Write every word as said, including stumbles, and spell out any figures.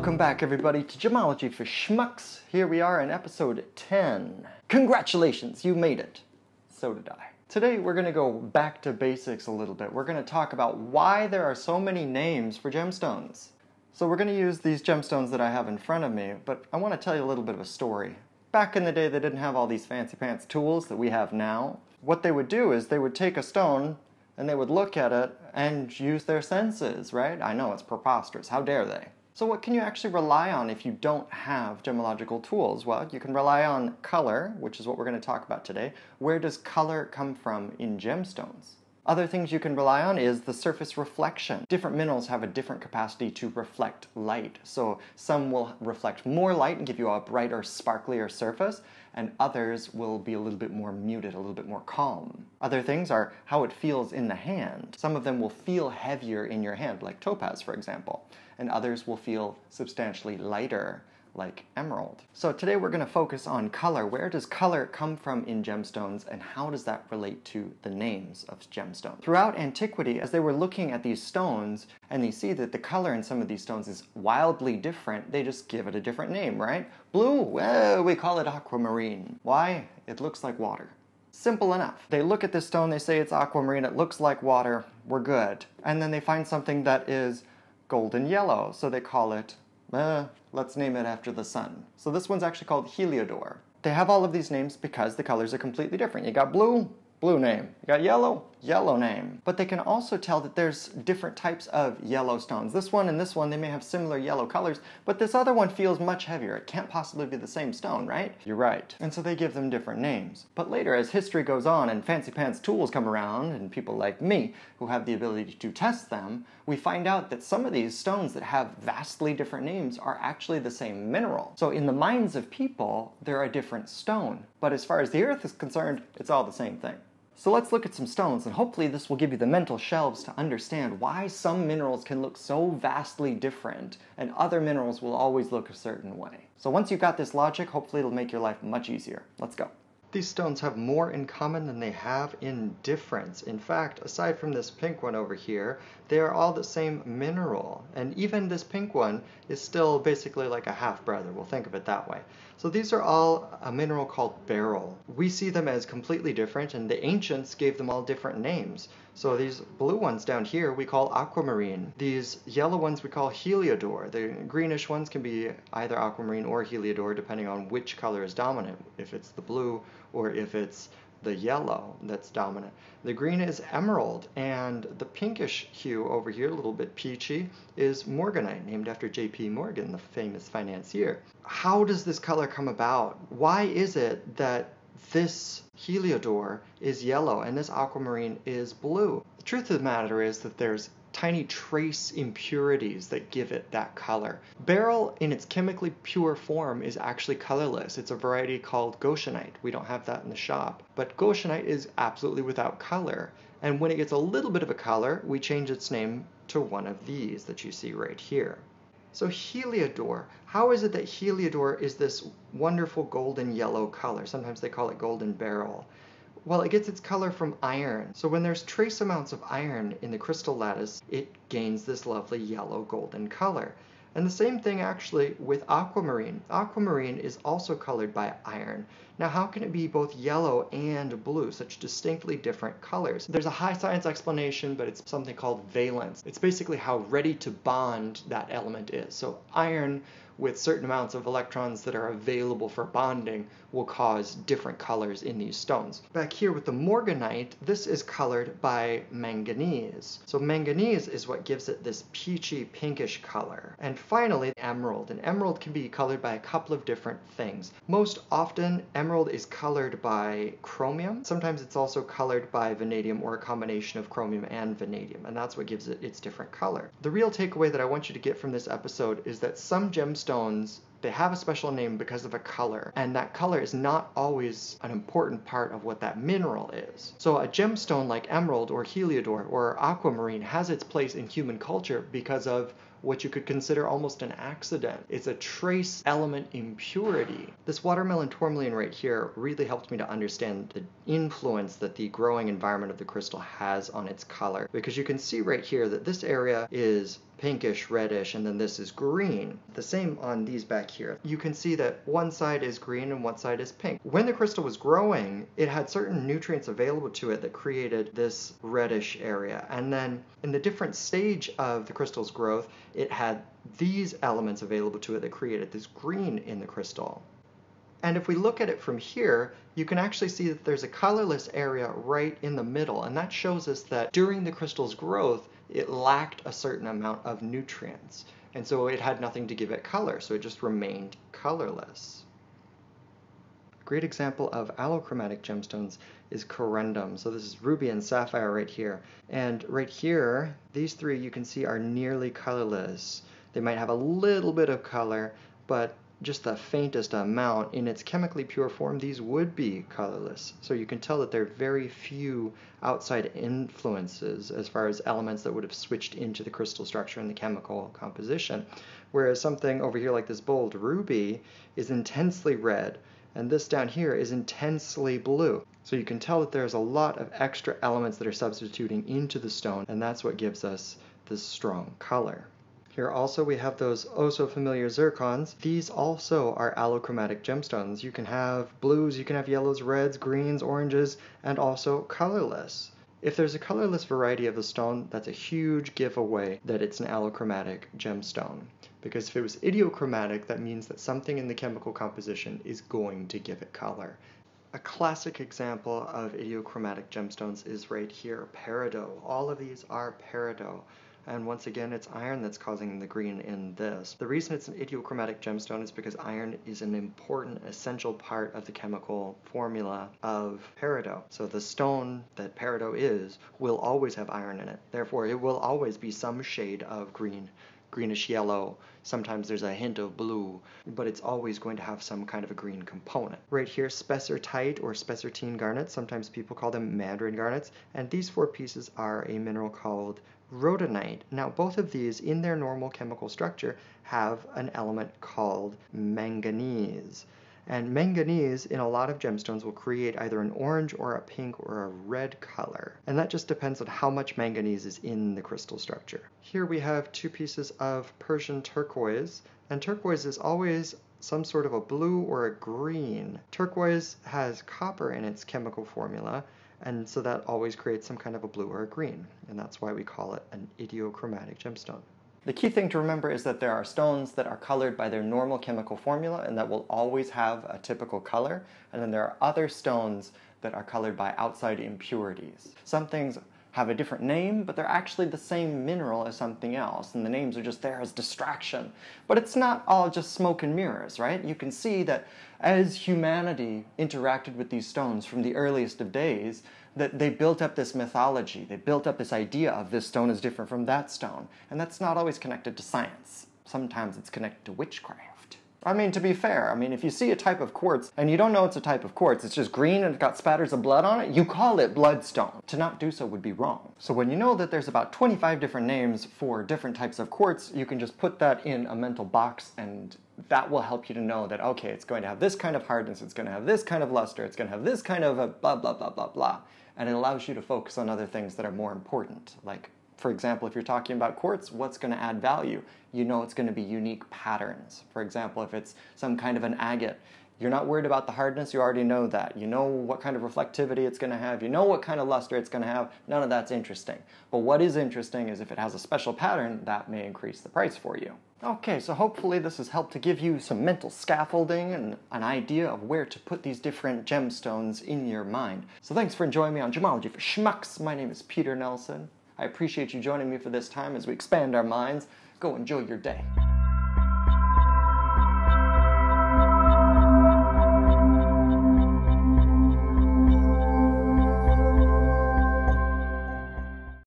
Welcome back everybody to Gemology for Schmucks. Here we are in episode ten. Congratulations, you made it. So did I. Today we're going to go back to basics a little bit. We're going to talk about why there are so many names for gemstones. So we're going to use these gemstones that I have in front of me, but I want to tell you a little bit of a story. Back in the day they didn't have all these fancy pants tools that we have now. What they would do is they would take a stone and they would look at it and use their senses, right? I know, it's preposterous. How dare they? So what can you actually rely on if you don't have gemological tools? Well, you can rely on color, which is what we're going to talk about today. Where does color come from in gemstones? Other things you can rely on is the surface reflection. Different minerals have a different capacity to reflect light. So some will reflect more light and give you a brighter, sparklier surface, and others will be a little bit more muted, a little bit more calm. Other things are how it feels in the hand. Some of them will feel heavier in your hand, like topaz, for example, and others will feel substantially lighter, like emerald. So today we're going to focus on color. Where does color come from in gemstones, and how does that relate to the names of gemstones? Throughout antiquity, as they were looking at these stones and they see that the color in some of these stones is wildly different, they just give it a different name, right? Blue, well, we call it aquamarine. Why? It looks like water. Simple enough. They look at this stone, they say it's aquamarine, it looks like water, we're good. And then they find something that is golden yellow, so they call it Uh, let's name it after the sun. So this one's actually called heliodor. They have all of these names because the colors are completely different. You got blue, blue name. You got yellow, yellow name. But they can also tell that there's different types of yellow stones. This one and this one, they may have similar yellow colors, but this other one feels much heavier. It can't possibly be the same stone, right? You're right. And so they give them different names. But later, as history goes on and fancy pants tools come around and people like me who have the ability to test them, we find out that some of these stones that have vastly different names are actually the same mineral. So in the minds of people, they're a different stone. But as far as the earth is concerned, it's all the same thing. So let's look at some stones, and hopefully this will give you the mental shelves to understand why some minerals can look so vastly different and other minerals will always look a certain way. So once you've got this logic, hopefully it'll make your life much easier. Let's go. These stones have more in common than they have in difference. In fact, aside from this pink one over here, they are all the same mineral. And even this pink one is still basically like a half-brother. We'll think of it that way. So these are all a mineral called beryl. We see them as completely different, and the ancients gave them all different names. So these blue ones down here we call aquamarine. These yellow ones we call heliodor. The greenish ones can be either aquamarine or heliodor, depending on which color is dominant, if it's the blue or if it's the yellow that's dominant. The green is emerald, and the pinkish hue over here, a little bit peachy, is morganite, named after J P Morgan, the famous financier. How does this color come about? Why is it that this heliodor is yellow and this aquamarine is blue? The truth of the matter is that there's tiny trace impurities that give it that color. Beryl in its chemically pure form is actually colorless. It's a variety called Goshenite. We don't have that in the shop. But Goshenite is absolutely without color. And when it gets a little bit of a color, we change its name to one of these that you see right here. So heliodor, how is it that heliodor is this wonderful golden yellow color? Sometimes they call it golden beryl. Well, it gets its color from iron. So when there's trace amounts of iron in the crystal lattice, it gains this lovely yellow golden color. And the same thing actually with aquamarine. Aquamarine is also colored by iron. Now, how can it be both yellow and blue, such distinctly different colors? There's a high science explanation, but it's something called valence. It's basically how ready to bond that element is. So iron with certain amounts of electrons that are available for bonding will cause different colors in these stones. Back here with the morganite, this is colored by manganese. So manganese is what gives it this peachy pinkish color. And finally, emerald. And emerald can be colored by a couple of different things. Most often, emerald is colored by chromium. Sometimes it's also colored by vanadium, or a combination of chromium and vanadium, and that's what gives it its different color. The real takeaway that I want you to get from this episode is that some gemstones Stones, they have a special name because of a color, and that color is not always an important part of what that mineral is. So a gemstone like emerald or heliodor or aquamarine has its place in human culture because of what you could consider almost an accident. It's a trace element impurity. This watermelon tourmaline right here really helped me to understand the influence that the growing environment of the crystal has on its color, because you can see right here that this area is pinkish reddish, and then this is green. The same on these back here. You can see that one side is green and one side is pink. When the crystal was growing, it had certain nutrients available to it that created this reddish area. And then in the different stage of the crystal's growth, it had these elements available to it that created this green in the crystal. And if we look at it from here, you can actually see that there's a colorless area right in the middle, and that shows us that during the crystal's growth, it lacked a certain amount of nutrients. And so it had nothing to give it color, so it just remained colorless. A great example of allochromatic gemstones is corundum. So this is ruby and sapphire right here. And right here, these three you can see are nearly colorless. They might have a little bit of color, but just the faintest amount. In its chemically pure form, these would be colorless. So you can tell that there are very few outside influences as far as elements that would have switched into the crystal structure and the chemical composition. Whereas something over here like this bold ruby is intensely red, and this down here is intensely blue. So you can tell that there's a lot of extra elements that are substituting into the stone, and that's what gives us this strong color. Here also we have those oh-so-familiar zircons. These also are allochromatic gemstones. You can have blues, you can have yellows, reds, greens, oranges, and also colorless. If there's a colorless variety of the stone, that's a huge giveaway that it's an allochromatic gemstone. Because if it was idiochromatic, that means that something in the chemical composition is going to give it color. A classic example of idiochromatic gemstones is right here, peridot. All of these are peridot. And once again, it's iron that's causing the green in this. The reason it's an idiochromatic gemstone is because iron is an important, essential part of the chemical formula of peridot. So the stone that peridot is will always have iron in it. Therefore, it will always be some shade of green, greenish yellow. Sometimes there's a hint of blue, but it's always going to have some kind of a green component. Right here, spessartite or spessartine garnets. Sometimes people call them mandarin garnets. And these four pieces are a mineral called rhodonite. Now both of these in their normal chemical structure have an element called manganese. And manganese in a lot of gemstones will create either an orange or a pink or a red color. And that just depends on how much manganese is in the crystal structure. Here we have two pieces of Persian turquoise, and turquoise is always some sort of a blue or a green. Turquoise has copper in its chemical formula, and so that always creates some kind of a blue or a green, and that's why we call it an idiochromatic gemstone. The key thing to remember is that there are stones that are colored by their normal chemical formula and that will always have a typical color, and then there are other stones that are colored by outside impurities. Some things have a different name, but they're actually the same mineral as something else, and the names are just there as distraction. But it's not all just smoke and mirrors, right? You can see that as humanity interacted with these stones from the earliest of days, that they built up this mythology, they built up this idea of this stone is different from that stone, and that's not always connected to science. Sometimes it's connected to witchcraft. I mean, to be fair, I mean, if you see a type of quartz and you don't know it's a type of quartz, it's just green and it's got spatters of blood on it, you call it bloodstone. To not do so would be wrong. So when you know that there's about twenty-five different names for different types of quartz, you can just put that in a mental box, and that will help you to know that, okay, it's going to have this kind of hardness, it's going to have this kind of luster, it's going to have this kind of a blah, blah, blah, blah, blah. And it allows you to focus on other things that are more important, like, for example, if you're talking about quartz, what's going to add value? You know it's going to be unique patterns. For example, if it's some kind of an agate, you're not worried about the hardness, you already know that. You know what kind of reflectivity it's going to have, you know what kind of luster it's going to have, none of that's interesting. But what is interesting is if it has a special pattern, that may increase the price for you. Okay, so hopefully this has helped to give you some mental scaffolding and an idea of where to put these different gemstones in your mind. So thanks for joining me on Gemology for Schmucks. My name is Peter Nelson. I appreciate you joining me for this time as we expand our minds. Go enjoy your day.